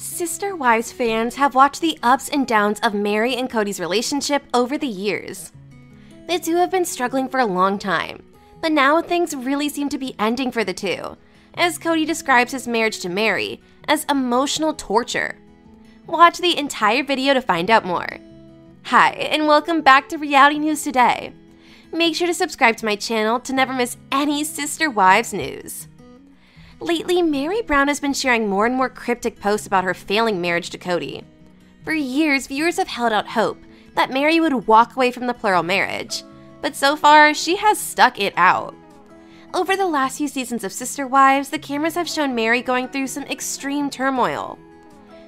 Sister Wives fans have watched the ups and downs of Meri and Kody's relationship over the years. The two have been struggling for a long time, but now things really seem to be ending for the two, as Kody describes his marriage to Meri as emotional torture. Watch the entire video to find out more. Hi, and welcome back to Reality News Today. Make sure to subscribe to my channel to never miss any Sister Wives news. Lately, Meri Brown has been sharing more and more cryptic posts about her failing marriage to Kody. For years, viewers have held out hope that Meri would walk away from the plural marriage, but so far, she has stuck it out. Over the last few seasons of Sister Wives, the cameras have shown Meri going through some extreme turmoil.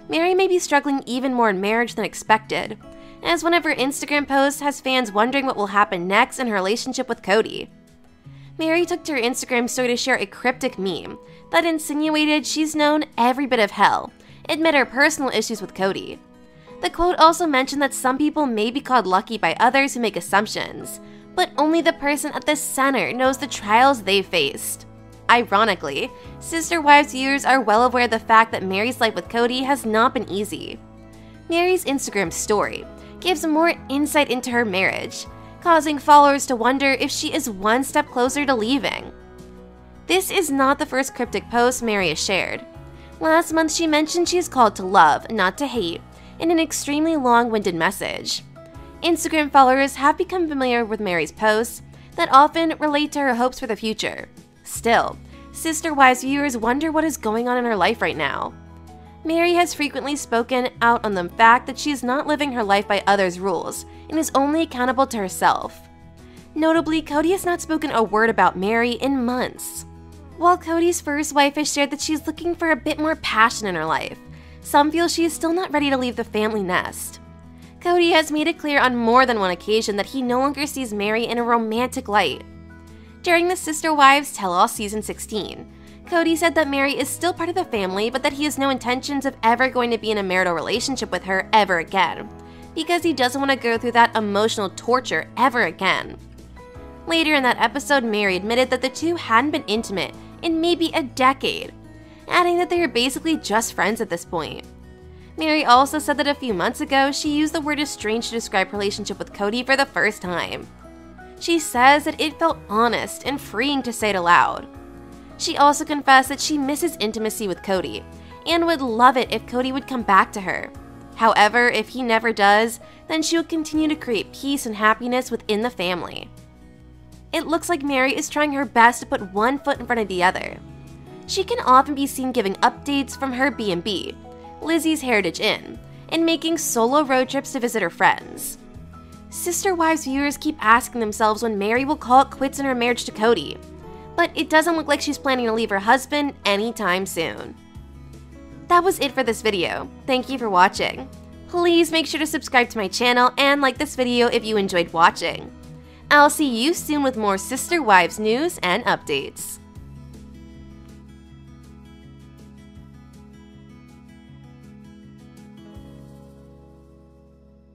Meri may be struggling even more in marriage than expected, as one of her Instagram posts has fans wondering what will happen next in her relationship with Kody. Meri took to her Instagram story to share a cryptic meme that insinuated she's known every bit of hell, admit her personal issues with Kody. The quote also mentioned that some people may be called lucky by others who make assumptions, but only the person at the center knows the trials they faced. Ironically, Sister Wives viewers are well aware of the fact that Meri's life with Kody has not been easy. Meri's Instagram story gives more insight into her marriage, causing followers to wonder if she is one step closer to leaving. This is not the first cryptic post Meri has shared. Last month, she mentioned she is called to love, not to hate, in an extremely long-winded message. Instagram followers have become familiar with Meri's posts that often relate to her hopes for the future. Still, Sister Wives viewers wonder what is going on in her life right now. Meri has frequently spoken out on the fact that she is not living her life by others' rules and is only accountable to herself. Notably, Kody has not spoken a word about Meri in months. While Kody's first wife has shared that she's looking for a bit more passion in her life, some feel she is still not ready to leave the family nest. Kody has made it clear on more than one occasion that he no longer sees Meri in a romantic light. During the Sister Wives Tell-All Season 16, Kody said that Meri is still part of the family, but that he has no intentions of ever going to be in a marital relationship with her ever again, because he doesn't want to go through that emotional torture ever again. Later in that episode, Meri admitted that the two hadn't been intimate in maybe a decade, adding that they are basically just friends at this point. Meri also said that a few months ago, she used the word estranged to describe her relationship with Kody for the first time. She says that it felt honest and freeing to say it aloud. She also confessed that she misses intimacy with Kody and would love it if Kody would come back to her. However, if he never does, then she will continue to create peace and happiness within the family. It looks like Meri is trying her best to put one foot in front of the other. She can often be seen giving updates from her B&B, Lizzie's Heritage Inn, and making solo road trips to visit her friends. Sister Wives viewers keep asking themselves when Meri will call it quits in her marriage to Kody, but it doesn't look like she's planning to leave her husband anytime soon. That was it for this video. Thank you for watching. Please make sure to subscribe to my channel and like this video if you enjoyed watching. I'll see you soon with more Sister Wives news and updates.